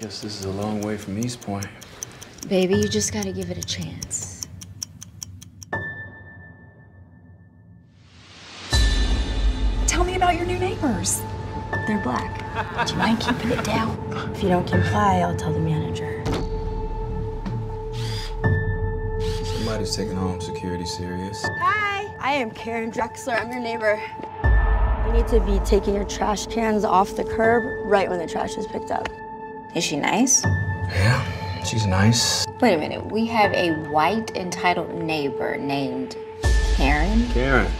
Guess this is a long way from East Point. Baby, you just gotta give it a chance. Tell me about your new neighbors. They're black. Do you mind keeping it down? If you don't comply, I'll tell the manager. Somebody's taking home security serious. Hi, I am Karen Drexler. I'm your neighbor. You need to be taking your trash cans off the curb right when the trash is picked up. Is she nice? Yeah, she's nice. Wait a minute, we have a white entitled neighbor named Karen. Karen,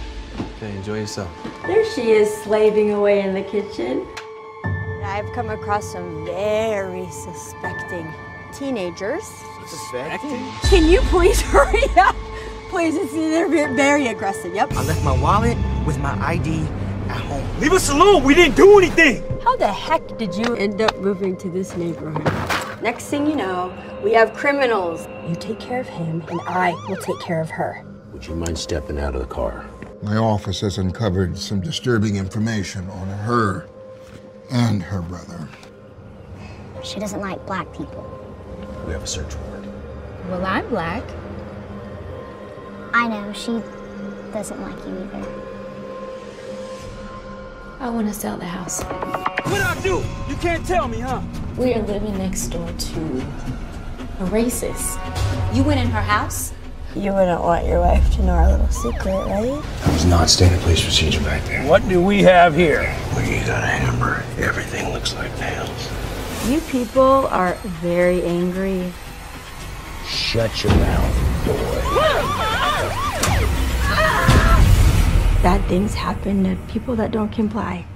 okay, enjoy yourself. There she is, slaving away in the kitchen. I've come across some very suspecting teenagers. Suspecting? Can you please hurry up? Please, they're very aggressive, yep. I left my wallet with my ID at home. Leave us alone, we didn't do anything. How the heck did you end up moving to this neighborhood? Next thing you know, we have criminals. You take care of him, and I will take care of her. Would you mind stepping out of the car? My office has uncovered some disturbing information on her and her brother. She doesn't like black people. We have a search warrant. Well, I'm black. I know, she doesn't like you either. I want to sell the house. What I do? You can't tell me, huh? We are living next door to a racist. You went in her house? You wouldn't want your wife to know our little secret, right? That was not standard police procedure back then. What do we have here? We got a hammer. Everything looks like nails. You people are very angry. Shut your mouth, boy. Bad things happen to people that don't comply.